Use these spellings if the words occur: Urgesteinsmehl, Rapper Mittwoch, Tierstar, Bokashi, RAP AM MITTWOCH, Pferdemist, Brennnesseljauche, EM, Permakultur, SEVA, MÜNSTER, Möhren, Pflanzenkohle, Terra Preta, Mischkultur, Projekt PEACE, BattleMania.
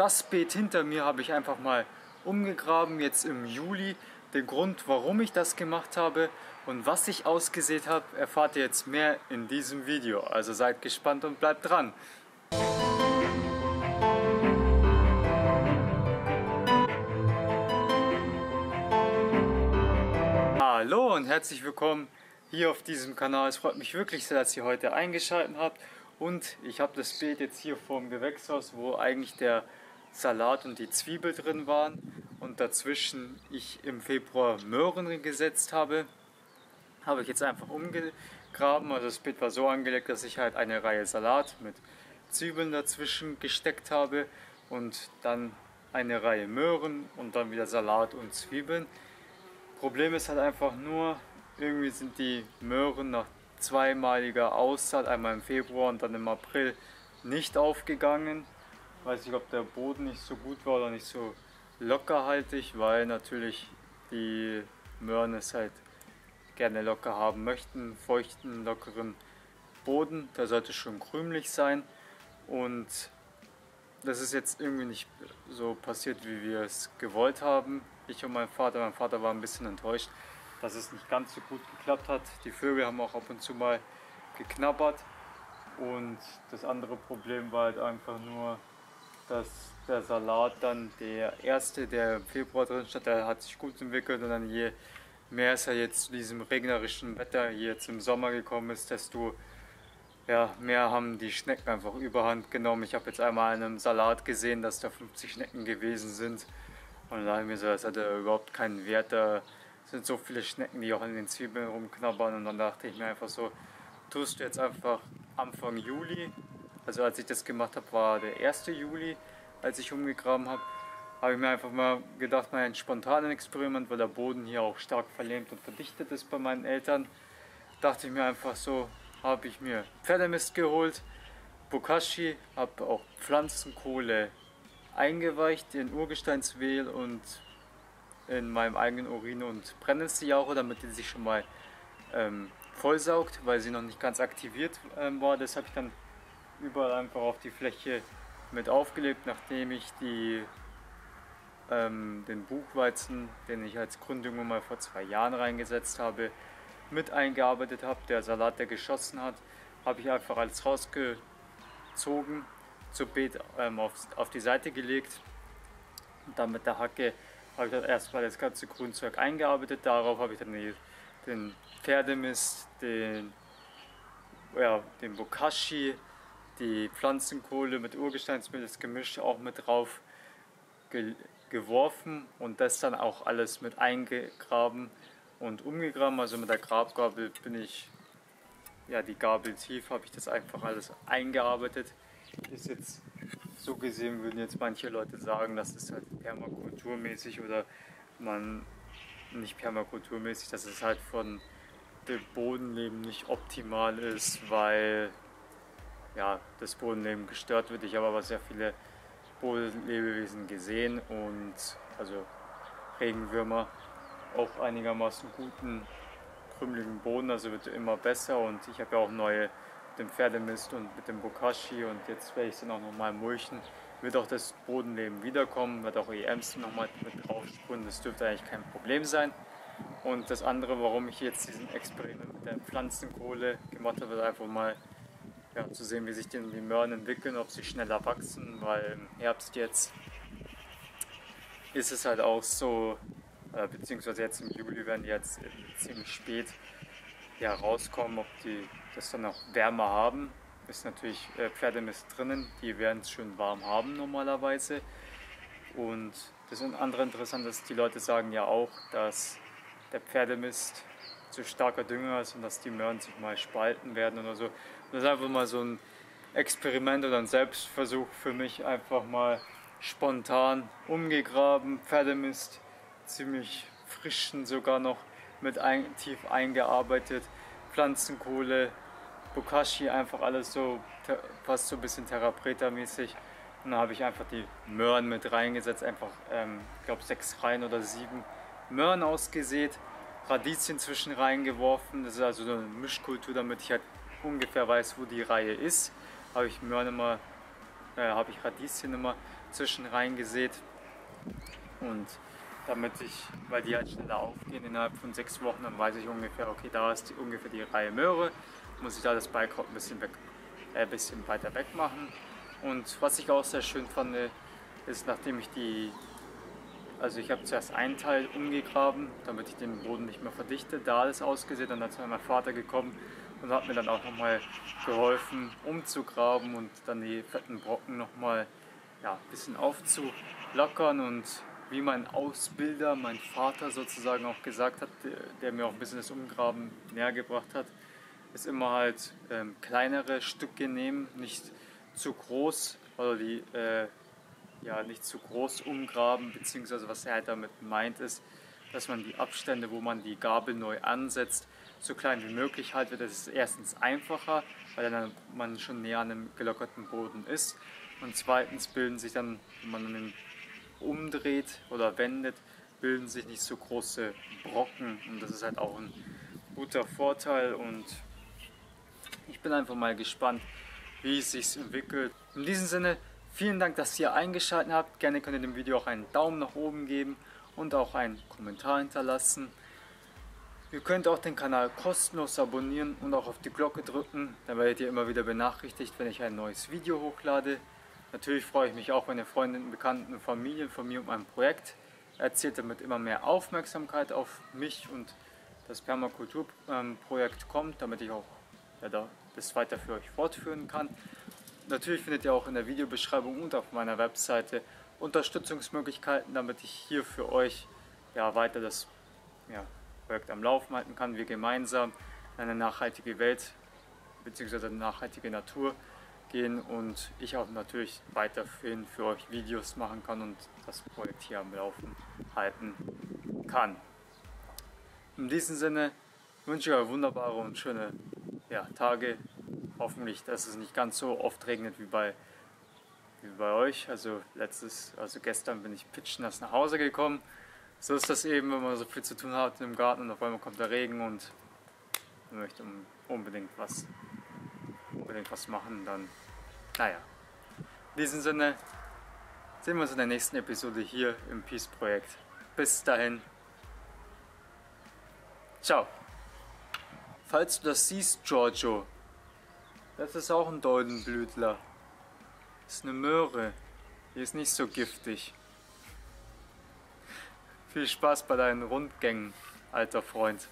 Das Beet hinter mir habe ich einfach mal umgegraben, jetzt im Juli. Der Grund, warum ich das gemacht habe und was ich ausgesät habe, erfahrt ihr jetzt mehr in diesem Video. Also seid gespannt und bleibt dran. Hallo und herzlich willkommen hier auf diesem Kanal. Es freut mich wirklich sehr, dass ihr heute eingeschaltet habt. Und ich habe das Beet jetzt hier vorm Gewächshaus, wo eigentlich der Salat und die Zwiebel drin waren und dazwischen ich im Februar Möhren gesetzt habe, habe ich jetzt einfach umgegraben. Also das Beet war so angelegt, dass ich halt eine Reihe Salat mit Zwiebeln dazwischen gesteckt habe und dann eine Reihe Möhren und dann wieder Salat und Zwiebeln. Problem ist halt einfach nur, irgendwie sind die Möhren nach zweimaliger Aussaat, einmal im Februar und dann im April, nicht aufgegangen. Weiß nicht, ob der Boden nicht so gut war oder nicht so lockerhaltig, weil natürlich die Möhren es halt gerne locker haben möchten, feuchten, lockeren Boden. Der sollte schon krümelig sein und das ist jetzt irgendwie nicht so passiert, wie wir es gewollt haben. Ich und mein Vater war ein bisschen enttäuscht, dass es nicht ganz so gut geklappt hat. Die Vögel haben auch ab und zu mal geknabbert und das andere Problem war halt einfach nur, dass der Salat dann, der erste, der im Februar drin stand, der hat sich gut entwickelt und dann je mehr es ja jetzt zu diesem regnerischen Wetter hier jetzt im Sommer gekommen ist, desto mehr haben die Schnecken einfach überhand genommen. Ich habe jetzt einmal in einem Salat gesehen, dass da 50 Schnecken gewesen sind und da habe ich mir so, das hat ja überhaupt keinen Wert, da sind so viele Schnecken, die auch in den Zwiebeln rumknabbern und dann dachte ich mir einfach so, tust du jetzt einfach Anfang Juli. Also als ich das gemacht habe, war der 1. Juli, als ich umgegraben habe, habe ich mir einfach mal gedacht, mal ein spontanes Experiment, weil der Boden hier auch stark verlähmt und verdichtet ist bei meinen Eltern. Dachte ich mir einfach so, habe ich mir Pferdemist geholt, Bokashi, habe auch Pflanzenkohle eingeweicht in Urgesteinsmehl und in meinem eigenen Urin und Brennnesseljauche, damit die sich schon mal vollsaugt, weil sie noch nicht ganz aktiviert war. Das habe ich dann überall einfach auf die Fläche mit aufgelegt, nachdem ich die, den Buchweizen, den ich als Grunddünger mal vor 2 Jahren reingesetzt habe, mit eingearbeitet habe. Der Salat, der geschossen hat, habe ich einfach alles rausgezogen, zum Beet auf die Seite gelegt und dann mit der Hacke habe ich dann erstmal das ganze Grünzeug eingearbeitet. Darauf habe ich dann den Pferdemist, den Bokashi, die Pflanzenkohle mit Urgesteinsmehl, das Gemisch auch mit drauf geworfen und das dann auch alles mit eingegraben und umgegraben. Also mit der Grabgabel bin ich, die Gabel tief, habe ich das einfach alles eingearbeitet. Ist jetzt so gesehen, würden jetzt manche Leute sagen, das ist halt permakulturmäßig oder man nicht permakulturmäßig, dass es halt von dem Bodenleben nicht optimal ist, weil das Bodenleben gestört wird. Ich habe aber sehr viele Bodenlebewesen gesehen und also Regenwürmer, auch einigermaßen guten, krümeligen Boden, also wird immer besser und ich habe ja auch neue mit dem Pferdemist und mit dem Bokashi und jetzt werde ich dann auch nochmal mulchen, wird auch das Bodenleben wiederkommen, wird auch EMs nochmal mit drauf sprühen, das dürfte eigentlich kein Problem sein. Und das andere, warum ich jetzt diesen Experiment mit der Pflanzenkohle gemacht habe, ist einfach mal zu sehen, wie sich die Möhren entwickeln, ob sie schneller wachsen, weil im Herbst jetzt ist es halt auch so, beziehungsweise jetzt im Juli werden die jetzt ziemlich spät rauskommen, ob die das dann auch wärmer haben. Ist natürlich Pferdemist drinnen, die werden es schön warm haben normalerweise. Und das andere Interessante ist, die Leute sagen ja auch, dass der Pferdemist so starker Dünger ist und dass die Möhren sich mal spalten werden oder so. Das ist einfach mal so ein Experiment oder ein Selbstversuch für mich, einfach mal spontan umgegraben, Pferdemist, ziemlich frischen sogar noch mit tief eingearbeitet, Pflanzenkohle, Bokashi, einfach alles so, fast so ein bisschen Terra Preta mäßig. Und dann habe ich einfach die Möhren mit reingesetzt, einfach, ich glaube 6 Reihen oder 7 Möhren ausgesät, Radieschen zwischen reingeworfen. Das ist also so eine Mischkultur, damit ich halt ungefähr weiß, wo die Reihe ist. Habe ich Radieschen immer zwischen rein gesät. Und damit ich, weil die halt schneller aufgehen innerhalb von 6 Wochen, dann weiß ich ungefähr, okay, da ist ungefähr die Reihe Möhre, muss ich da das Beikraut ein bisschen, bisschen weiter weg machen. Und was ich auch sehr schön fand, ist, nachdem ich die, also ich habe zuerst einen Teil umgegraben, damit ich den Boden nicht mehr verdichte, da alles ausgesät, dann ist mein Vater gekommen und hat mir dann auch nochmal geholfen umzugraben und dann die fetten Brocken nochmal ein bisschen aufzulockern. Und wie mein Ausbilder, mein Vater sozusagen auch gesagt hat, der mir auch ein bisschen das Umgraben näher gebracht hat, ist immer halt kleinere Stücke nehmen, nicht zu groß, oder die nicht zu groß umgraben, beziehungsweise was er halt damit meint ist, dass man die Abstände, wo man die Gabel neu ansetzt, so klein wie möglich haltet. Das ist erstens einfacher, weil dann man schon näher an einem gelockerten Boden ist, und zweitens bilden sich dann, wenn man den umdreht oder wendet, bilden sich nicht so große Brocken, und das ist halt auch ein guter Vorteil. Und ich bin einfach mal gespannt, wie es sich entwickelt. In diesem Sinne, vielen Dank, dass ihr eingeschaltet habt. Gerne könnt ihr dem Video auch einen Daumen nach oben geben und auch einen Kommentar hinterlassen. Ihr könnt auch den Kanal kostenlos abonnieren und auch auf die Glocke drücken. Dann werdet ihr immer wieder benachrichtigt, wenn ich ein neues Video hochlade. Natürlich freue ich mich auch, wenn ihr Freunden, Bekannten, Familien von mir und meinem Projekt erzählt, damit immer mehr Aufmerksamkeit auf mich und das Permakulturprojekt kommt, damit ich auch das weiter für euch fortführen kann. Natürlich findet ihr auch in der Videobeschreibung und auf meiner Webseite Unterstützungsmöglichkeiten, damit ich hier für euch weiter das Projekt am Laufen halten kann. Wir gemeinsam in eine nachhaltige Welt bzw. eine nachhaltige Natur gehen und ich auch natürlich weiterhin für euch Videos machen kann und das Projekt hier am Laufen halten kann. In diesem Sinne wünsche ich euch wunderbare und schöne Tage. Hoffentlich, dass es nicht ganz so oft regnet wie bei euch. Also gestern bin ich pitschnass nach Hause gekommen. So ist das eben, wenn man so viel zu tun hat im Garten und auf einmal kommt der Regen und man möchte unbedingt was machen, dann, In diesem Sinne sehen wir uns in der nächsten Episode hier im Peace-Projekt. Bis dahin. Ciao. Falls du das siehst, Giorgio, das ist auch ein Doldenblütler. Das ist eine Möhre. Die ist nicht so giftig. Viel Spaß bei deinen Rundgängen, alter Freund.